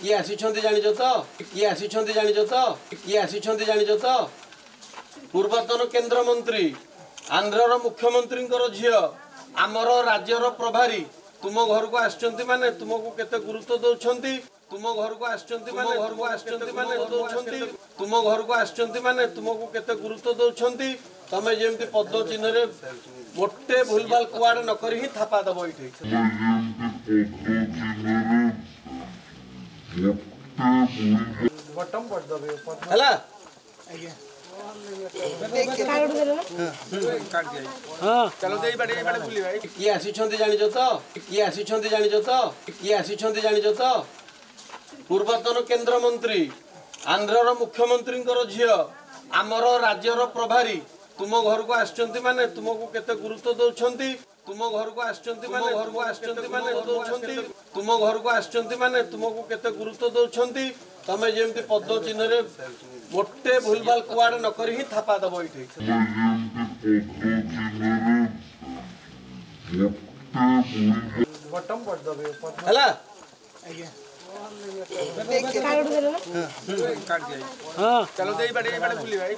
किए आसीछंती जानिजो तो पूर्वतन केंद्र मंत्री आंध्रर मुख्यमंत्री झियो आमर राज्यर प्रभारी तुम घर को आछंती माने तुमको केते गुरुत्व दउछंती तुम घर को आछंती माने तुमको केते गुरुत्व दउछंती तमे जेमती पद्म चिन्ह रे मोटे भूलभाल कुआड़ न करी ही थापा दबो इठे बटम पड़ दबे हला चलो देई बड़े बड़े फुली भाई किए आसी छंती जानि जो तो पूर्वतन केंद्र मंत्री आंध्रर मुख्यमंत्री झियो आमर राज्यर प्रभारी तुम घर को आछंती माने तुमको केते गुरुत्व दउछंती तुम घर को आछंती माने तुमको केते गुरुत्व दउछंती तमे जेमती पद्म चिन्ह रे मोटे भूलभाल कुआड़ न करी ही थापा दबो इठे बटम पड़ दबे हला चलो देई बड़े बड़े फुली भाई।